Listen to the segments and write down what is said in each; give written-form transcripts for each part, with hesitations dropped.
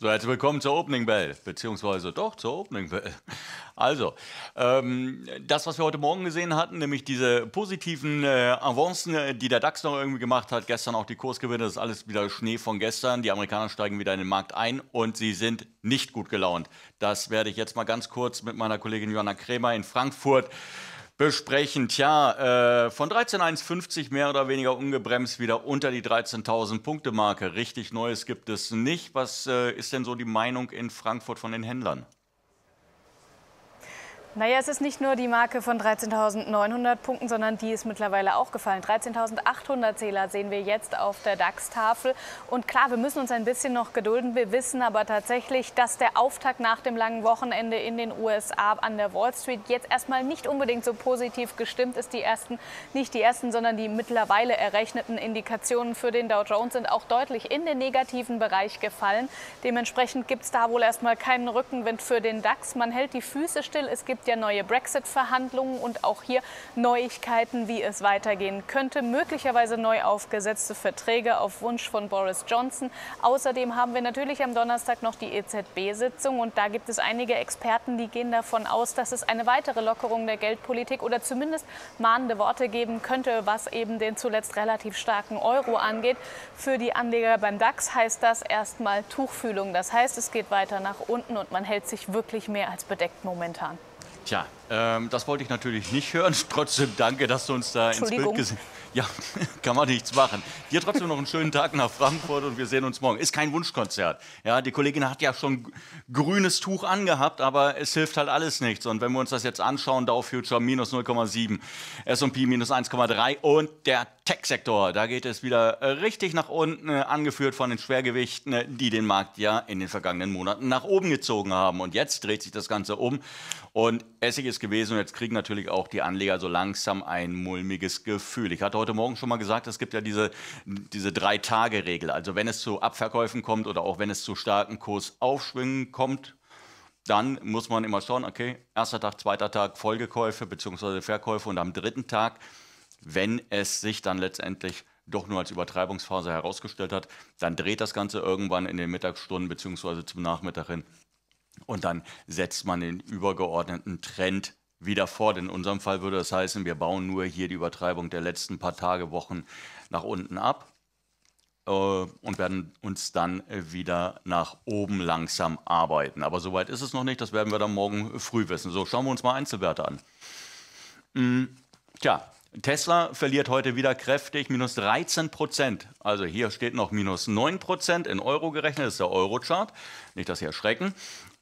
So, herzlich willkommen zur Opening Bell, beziehungsweise doch zur Opening Bell. Also, das, was wir heute Morgen gesehen hatten, nämlich diese positiven Avancen, die der DAX noch irgendwie gemacht hat, gestern auch die Kursgewinne, das ist alles wieder Schnee von gestern. Die Amerikaner steigen wieder in den Markt ein und sie sind nicht gut gelaunt. Das werde ich jetzt mal ganz kurz mit meiner Kollegin Johanna Krämer in Frankfurt besprechen. Tja, von 13.150 mehr oder weniger ungebremst wieder unter die 13.000-Punkte-Marke. Richtig Neues gibt es nicht. Was ist denn so die Meinung in Frankfurt von den Händlern? Naja, es ist nicht nur die Marke von 13.900 Punkten, sondern die ist mittlerweile auch gefallen. 13.800 Zähler sehen wir jetzt auf der DAX-Tafel. Und klar, wir müssen uns ein bisschen noch gedulden. Wir wissen aber tatsächlich, dass der Auftakt nach dem langen Wochenende in den USA an der Wall Street jetzt erstmal nicht unbedingt so positiv gestimmt ist. Nicht die ersten, sondern die mittlerweile errechneten Indikationen für den Dow Jones sind auch deutlich in den negativen Bereich gefallen. Dementsprechend gibt es da wohl erstmal keinen Rückenwind für den DAX. Man hält die Füße still. Es gibt ja neue Brexit-Verhandlungen und auch hier Neuigkeiten, wie es weitergehen könnte. Möglicherweise neu aufgesetzte Verträge auf Wunsch von Boris Johnson. Außerdem haben wir natürlich am Donnerstag noch die EZB-Sitzung und da gibt es einige Experten, die gehen davon aus, dass es eine weitere Lockerung der Geldpolitik oder zumindest mahnende Worte geben könnte, was eben den zuletzt relativ starken Euro angeht. Für die Anleger beim DAX heißt das erstmal Tuchfühlung. Das heißt, es geht weiter nach unten und man hält sich wirklich mehr als bedeckt momentan. Tja, das wollte ich natürlich nicht hören. Trotzdem danke, dass du uns da ins Bild gesehen hast. Ja, kann man nichts machen. Dir trotzdem noch einen schönen Tag nach Frankfurt und wir sehen uns morgen. Ist kein Wunschkonzert. Ja, die Kollegin hat ja schon grünes Tuch angehabt, aber es hilft halt alles nichts. Und wenn wir uns das jetzt anschauen, Dow Future minus 0,7, S&P minus 1,3 und der Tech-Sektor, da geht es wieder richtig nach unten, angeführt von den Schwergewichten, die den Markt ja in den vergangenen Monaten nach oben gezogen haben. Und jetzt dreht sich das Ganze um und Essig ist gewesen und jetzt kriegen natürlich auch die Anleger so langsam ein mulmiges Gefühl. Ich hatte heute Morgen schon mal gesagt, es gibt ja diese 3-Tage-Regel. Also wenn es zu Abverkäufen kommt oder auch wenn es zu starken Kursaufschwüngen kommt, dann muss man immer schauen, okay, erster Tag, zweiter Tag Folgekäufe bzw. Verkäufe und am dritten Tag, wenn es sich dann letztendlich doch nur als Übertreibungsphase herausgestellt hat, dann dreht das Ganze irgendwann in den Mittagsstunden bzw. zum Nachmittag hin. Und dann setzt man den übergeordneten Trend wieder fort. In unserem Fall würde das heißen, wir bauen nur hier die Übertreibung der letzten paar Tage, Wochen nach unten ab und werden uns dann wieder nach oben langsam arbeiten. Aber soweit ist es noch nicht, das werden wir dann morgen früh wissen. So, schauen wir uns mal Einzelwerte an. Tja, Tesla verliert heute wieder kräftig, minus 13%. Also hier steht noch minus 9% in Euro gerechnet, das ist der Euro-Chart. Nicht, dass Sie erschrecken.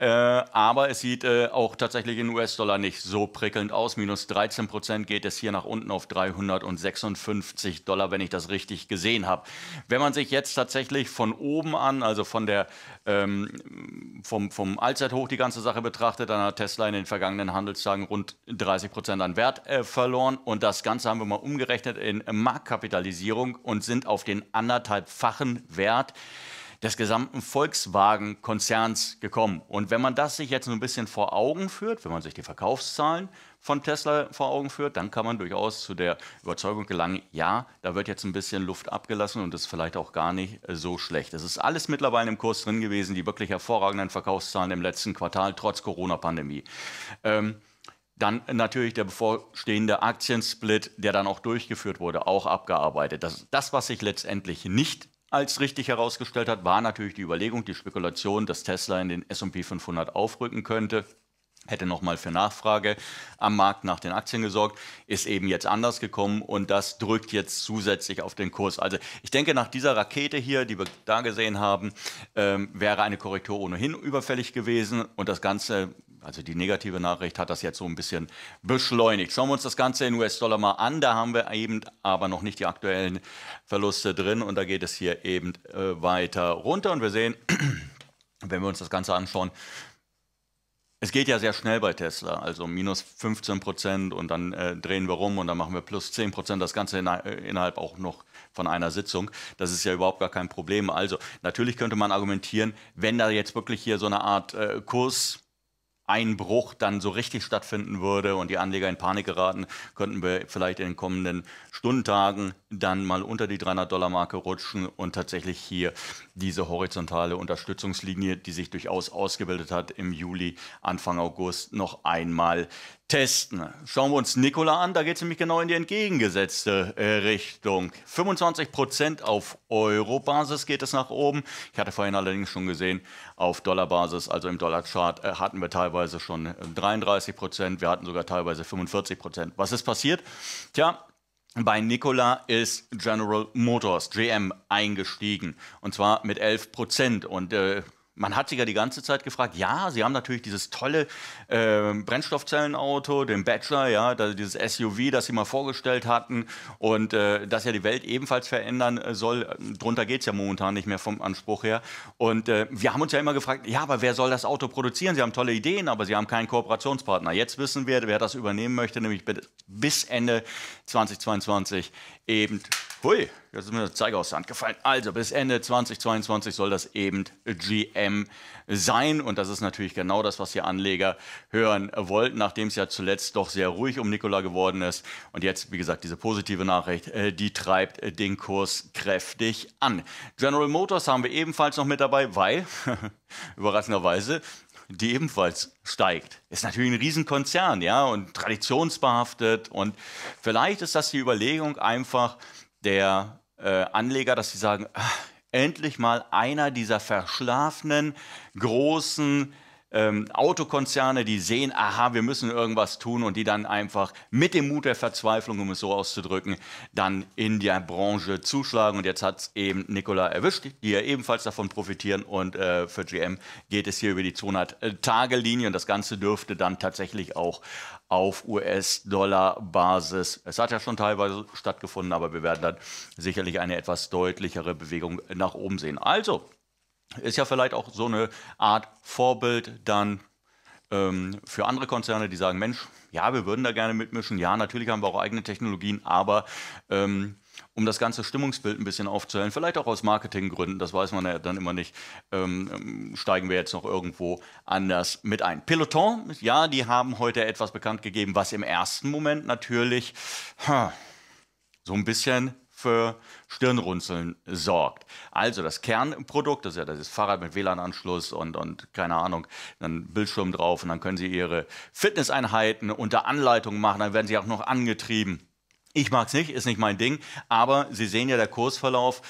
Aber es sieht auch tatsächlich in US-Dollar nicht so prickelnd aus. Minus 13% geht es hier nach unten auf $356, wenn ich das richtig gesehen habe. Wenn man sich jetzt tatsächlich von oben an, also von der, vom Allzeithoch die ganze Sache betrachtet, dann hat Tesla in den vergangenen Handelstagen rund 30% an Wert verloren. Und das Ganze haben wir mal umgerechnet in Marktkapitalisierung und sind auf den 1,5-fachen Wert des gesamten Volkswagen-Konzerns gekommen. Und wenn man das sich jetzt so ein bisschen vor Augen führt, wenn man sich die Verkaufszahlen von Tesla vor Augen führt, dann kann man durchaus zu der Überzeugung gelangen, ja, da wird jetzt ein bisschen Luft abgelassen und das ist vielleicht auch gar nicht so schlecht. Es ist alles mittlerweile im Kurs drin gewesen, die wirklich hervorragenden Verkaufszahlen im letzten Quartal, trotz Corona-Pandemie. Dann natürlich der bevorstehende Aktiensplit, der dann auch durchgeführt wurde, auch abgearbeitet. Das was sich letztendlich nicht als richtig herausgestellt hat, war natürlich die Überlegung, die Spekulation, dass Tesla in den S&P 500 aufrücken könnte. Hätte nochmal für Nachfrage am Markt nach den Aktien gesorgt, ist eben jetzt anders gekommen und das drückt jetzt zusätzlich auf den Kurs. Also ich denke, nach dieser Rakete hier, die wir da gesehen haben, wäre eine Korrektur ohnehin überfällig gewesen und das Ganze, also die negative Nachricht, hat das jetzt so ein bisschen beschleunigt. Schauen wir uns das Ganze in US-Dollar mal an. Da haben wir eben aber noch nicht die aktuellen Verluste drin. Und da geht es hier eben weiter runter. Und wir sehen, wenn wir uns das Ganze anschauen, es geht ja sehr schnell bei Tesla. Also minus 15% und dann drehen wir rum und dann machen wir plus 10%. Das Ganze innerhalb auch noch von einer Sitzung. Das ist ja überhaupt gar kein Problem. Also natürlich könnte man argumentieren, wenn da jetzt wirklich hier so eine Art Kurs Einbruch dann so richtig stattfinden würde und die Anleger in Panik geraten, könnten wir vielleicht in den kommenden Stundentagen dann mal unter die 300-Dollar-Marke rutschen und tatsächlich hier diese horizontale Unterstützungslinie, die sich durchaus ausgebildet hat, im Juli, Anfang August noch einmal testen. Schauen wir uns Nikola an, da geht es nämlich genau in die entgegengesetzte Richtung. 25% auf Euro-Basis geht es nach oben. Ich hatte vorhin allerdings schon gesehen, auf Dollar-Basis, also im Dollar-Chart, hatten wir teilweise schon 33%, wir hatten sogar teilweise 45%. Was ist passiert? Tja, bei Nikola ist General Motors, GM, eingestiegen und zwar mit 11% und man hat sich ja die ganze Zeit gefragt, ja, sie haben natürlich dieses tolle Brennstoffzellenauto, den Badger, ja, dieses SUV, das sie mal vorgestellt hatten und das ja die Welt ebenfalls verändern soll. Drunter geht es ja momentan nicht mehr vom Anspruch her. Und wir haben uns ja immer gefragt, ja, aber wer soll das Auto produzieren? Sie haben tolle Ideen, aber sie haben keinen Kooperationspartner. Jetzt wissen wir, wer das übernehmen möchte, nämlich bis Ende 2022 eben. Hui, jetzt ist mir der Zeiger aus der Hand gefallen. Also bis Ende 2022 soll das eben GM sein. Und das ist natürlich genau das, was die Anleger hören wollten, nachdem es ja zuletzt doch sehr ruhig um Nikola geworden ist. Und jetzt, wie gesagt, diese positive Nachricht, die treibt den Kurs kräftig an. General Motors haben wir ebenfalls noch mit dabei, weil, überraschenderweise, die ebenfalls steigt. Ist natürlich ein Riesenkonzern, ja, und traditionsbehaftet. Und vielleicht ist das die Überlegung einfach der Anleger, dass sie sagen, ach, endlich mal einer dieser verschlafenen, großen Autokonzerne, die sehen, aha, wir müssen irgendwas tun und die dann einfach mit dem Mut der Verzweiflung, um es so auszudrücken, dann in der Branche zuschlagen. Und jetzt hat es eben Nikola erwischt, die ja ebenfalls davon profitieren. Und für GM geht es hier über die 200-Tage-Linie. Und das Ganze dürfte dann tatsächlich auch auf US-Dollar-Basis. Es hat ja schon teilweise stattgefunden, aber wir werden dann sicherlich eine etwas deutlichere Bewegung nach oben sehen. Also, ist ja vielleicht auch so eine Art Vorbild dann für andere Konzerne, die sagen, Mensch, ja, wir würden da gerne mitmischen. Ja, natürlich haben wir auch eigene Technologien, aber um das ganze Stimmungsbild ein bisschen aufzuhellen, vielleicht auch aus Marketinggründen, das weiß man ja dann immer nicht, steigen wir jetzt noch irgendwo anders mit ein. Peloton, ja, die haben heute etwas bekannt gegeben, was im ersten Moment natürlich so ein bisschen für Stirnrunzeln sorgt. Also das Kernprodukt, das ist ja das Fahrrad mit WLAN-Anschluss und keine Ahnung, dann Bildschirm drauf und dann können Sie Ihre Fitnesseinheiten unter Anleitung machen, dann werden Sie auch noch angetrieben. Ich mag es nicht, ist nicht mein Ding, aber Sie sehen ja, der Kursverlauf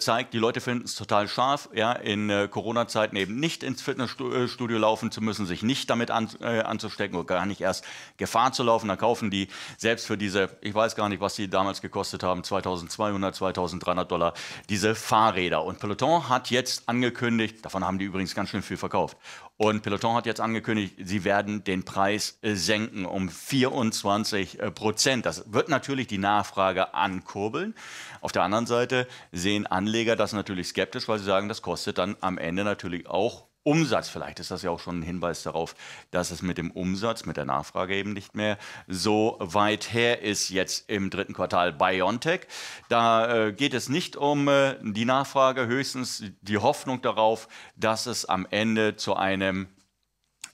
zeigt, die Leute finden es total scharf, ja, in Corona-Zeiten eben nicht ins Fitnessstudio laufen zu müssen, sich nicht damit anzustecken oder gar nicht erst Gefahr zu laufen. Da kaufen die selbst für diese, ich weiß gar nicht, was die damals gekostet haben, 2200, 2300 Dollar, diese Fahrräder. Und Peloton hat jetzt angekündigt, davon haben die übrigens ganz schön viel verkauft, und Peloton hat jetzt angekündigt, sie werden den Preis senken um 24%. Das wird natürlich die Nachfrage ankurbeln. Auf der anderen Seite sehen Anleger das natürlich skeptisch, weil sie sagen, das kostet dann am Ende natürlich auch Umsatz. Vielleicht ist das ja auch schon ein Hinweis darauf, dass es mit dem Umsatz, mit der Nachfrage eben nicht mehr so weit her ist jetzt im dritten Quartal. BioNTech, da geht es nicht um die Nachfrage, höchstens die Hoffnung darauf, dass es am Ende zu einem,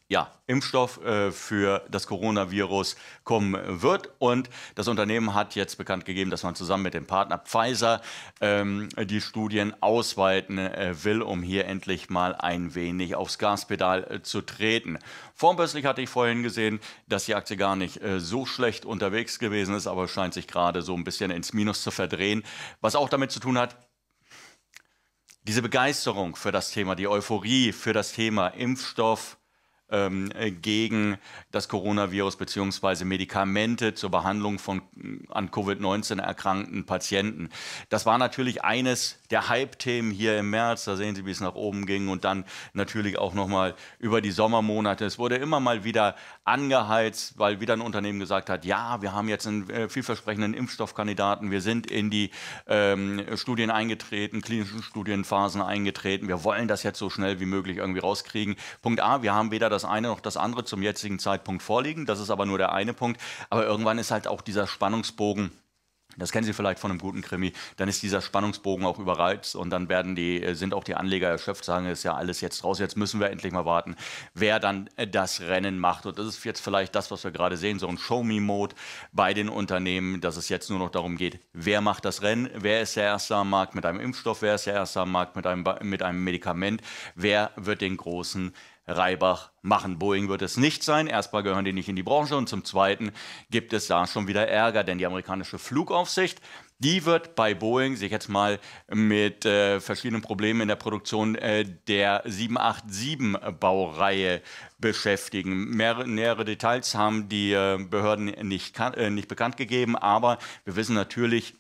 ja, Impfstoff für das Coronavirus kommen wird. Und das Unternehmen hat jetzt bekannt gegeben, dass man zusammen mit dem Partner Pfizer die Studien ausweiten will, um hier endlich mal ein wenig aufs Gaspedal zu treten. Vorbörslich hatte ich vorhin gesehen, dass die Aktie gar nicht so schlecht unterwegs gewesen ist, aber scheint sich gerade so ein bisschen ins Minus zu verdrehen, was auch damit zu tun hat, diese Begeisterung für das Thema, die Euphorie für das Thema Impfstoff gegen das Coronavirus bzw. Medikamente zur Behandlung von an Covid-19 erkrankten Patienten. Das war natürlich eines der Hype-Themen hier im März. Da sehen Sie, wie es nach oben ging und dann natürlich auch nochmal über die Sommermonate. Es wurde immer mal wieder angeheizt, weil wieder ein Unternehmen gesagt hat, ja, wir haben jetzt einen vielversprechenden Impfstoffkandidaten, wir sind in die Studien eingetreten, klinischen Studienphasen eingetreten, wir wollen das jetzt so schnell wie möglich irgendwie rauskriegen. Punkt A, wir haben weder das eine noch das andere zum jetzigen Zeitpunkt vorliegen. Das ist aber nur der eine Punkt. Aber irgendwann ist halt auch dieser Spannungsbogen Das kennen Sie vielleicht von einem guten Krimi, dann ist dieser Spannungsbogen auch überreizt und dann sind auch die Anleger erschöpft, sagen, ist ja alles jetzt raus, jetzt müssen wir endlich mal warten, wer dann das Rennen macht. Und das ist jetzt vielleicht das, was wir gerade sehen, so ein Show-Me-Mode bei den Unternehmen, dass es jetzt nur noch darum geht, wer macht das Rennen, wer ist der Erste am Markt mit einem Impfstoff, wer ist der Erste am Markt mit einem Medikament, wer wird den großen Reibach machen. Boeing wird es nicht sein. Erstmal gehören die nicht in die Branche und zum Zweiten gibt es da schon wieder Ärger, denn die amerikanische Flugaufsicht, die wird bei Boeing sich jetzt mal mit verschiedenen Problemen in der Produktion der 787-Baureihe beschäftigen. Nähere Details haben die Behörden nicht bekannt gegeben, aber wir wissen natürlich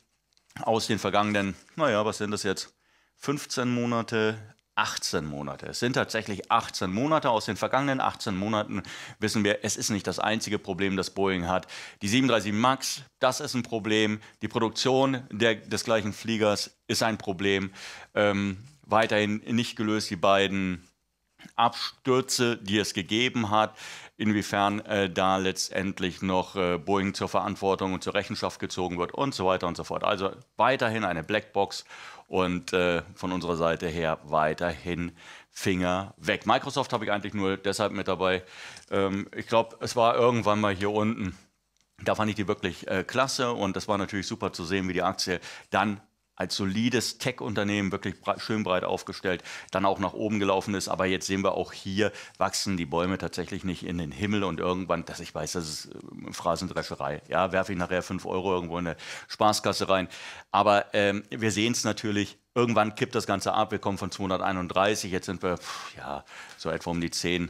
aus den vergangenen, naja, was sind das jetzt, 15 Monate, 18 Monate. Es sind tatsächlich 18 Monate. Aus den vergangenen 18 Monaten wissen wir, es ist nicht das einzige Problem, das Boeing hat. Die 737 MAX, das ist ein Problem. Die Produktion des gleichen Fliegers ist ein Problem. Weiterhin nicht gelöst die beiden Abstürze, die es gegeben hat, inwiefern da letztendlich noch Boeing zur Verantwortung und zur Rechenschaft gezogen wird und so weiter und so fort. Also weiterhin eine Blackbox. Und von unserer Seite her weiterhin Finger weg. Microsoft habe ich eigentlich nur deshalb mit dabei. Ich glaube, es war irgendwann mal hier unten. Da fand ich die wirklich klasse. Und das war natürlich super zu sehen, wie die Aktie dann als solides Tech-Unternehmen wirklich schön breit aufgestellt, dann auch nach oben gelaufen ist. Aber jetzt sehen wir auch hier, wachsen die Bäume tatsächlich nicht in den Himmel. Und irgendwann, dass ich weiß, das ist Phrasendrescherei. Ja, werfe ich nachher 5 Euro irgendwo in eine Spaßkasse rein. Aber wir sehen es natürlich, irgendwann kippt das Ganze ab. Wir kommen von 231, jetzt sind wir ja, so etwa um die 10.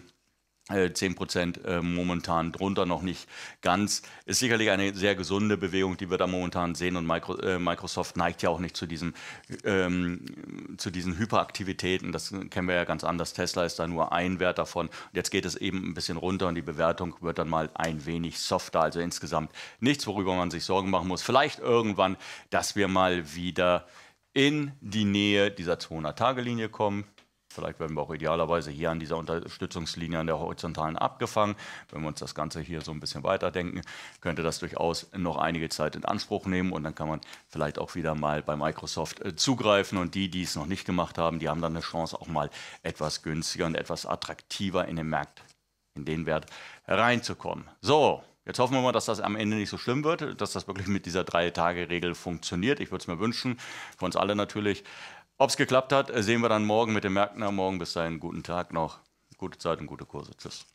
10% momentan drunter, noch nicht ganz. Ist sicherlich eine sehr gesunde Bewegung, die wir da momentan sehen. Und Microsoft neigt ja auch nicht zu diesen Hyperaktivitäten. Das kennen wir ja ganz anders. Tesla ist da nur ein Wert davon. Und jetzt geht es eben ein bisschen runter und die Bewertung wird dann mal ein wenig softer. Also insgesamt nichts, worüber man sich Sorgen machen muss. Vielleicht irgendwann, dass wir mal wieder in die Nähe dieser 200-Tage-Linie kommen. Vielleicht werden wir auch idealerweise hier an dieser Unterstützungslinie an der horizontalen abgefangen. Wenn wir uns das Ganze hier so ein bisschen weiterdenken, könnte das durchaus noch einige Zeit in Anspruch nehmen. Und dann kann man vielleicht auch wieder mal bei Microsoft zugreifen. Und die, die es noch nicht gemacht haben, die haben dann eine Chance, auch mal etwas günstiger und etwas attraktiver in den Markt, in den Wert reinzukommen. So. Jetzt hoffen wir mal, dass das am Ende nicht so schlimm wird, dass das wirklich mit dieser 3-Tage-Regel funktioniert. Ich würde es mir wünschen, für uns alle natürlich. Ob es geklappt hat, sehen wir dann morgen mit den Märkten am Morgen. Bis dahin, guten Tag noch, gute Zeit und gute Kurse. Tschüss.